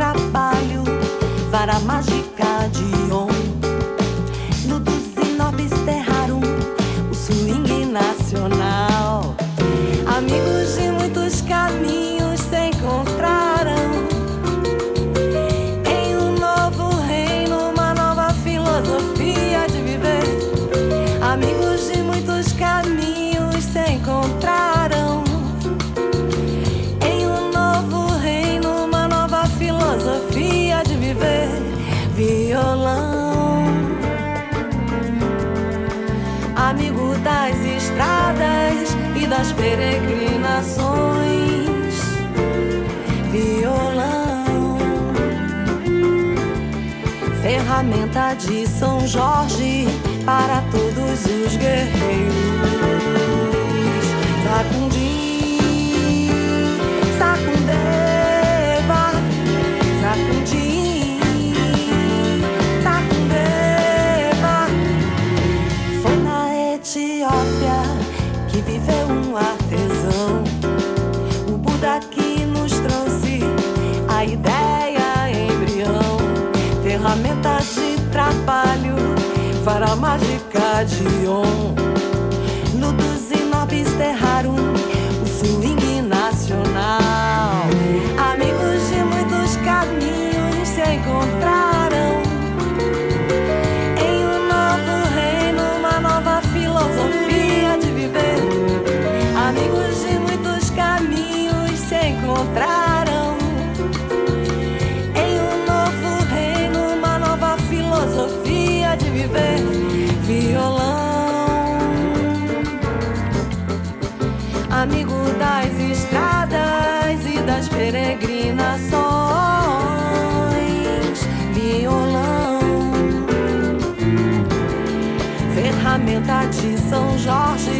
trabalho, vara mágica de on. Nudus e nobres terraram o swing nacional. Amigos de muitos caminhos se encontraram em um novo reino, uma nova filosofia de viver. Amigos de muitos caminhos se encontraram. Violão, amigo das estradas e das peregrinações. Violão, ferramenta de São Jorge para todos os guerreiros. Sacundi, Sacundeva, Sacundi. Que viveu um artesão, o Buda que nos trouxe a ideia embrião, ferramenta de trabalho, vara mágica de on. Nudus e nobres terraram o swing nacional. Amigos de muitos caminhos se encontraram em um novo reino, uma nova filosofia. Amigos de muitos caminhos se encontraram em um novo reino, uma nova filosofia de viver. Violão, amigo das estradas e das peregrinações. Violão, ferramenta de São Jorge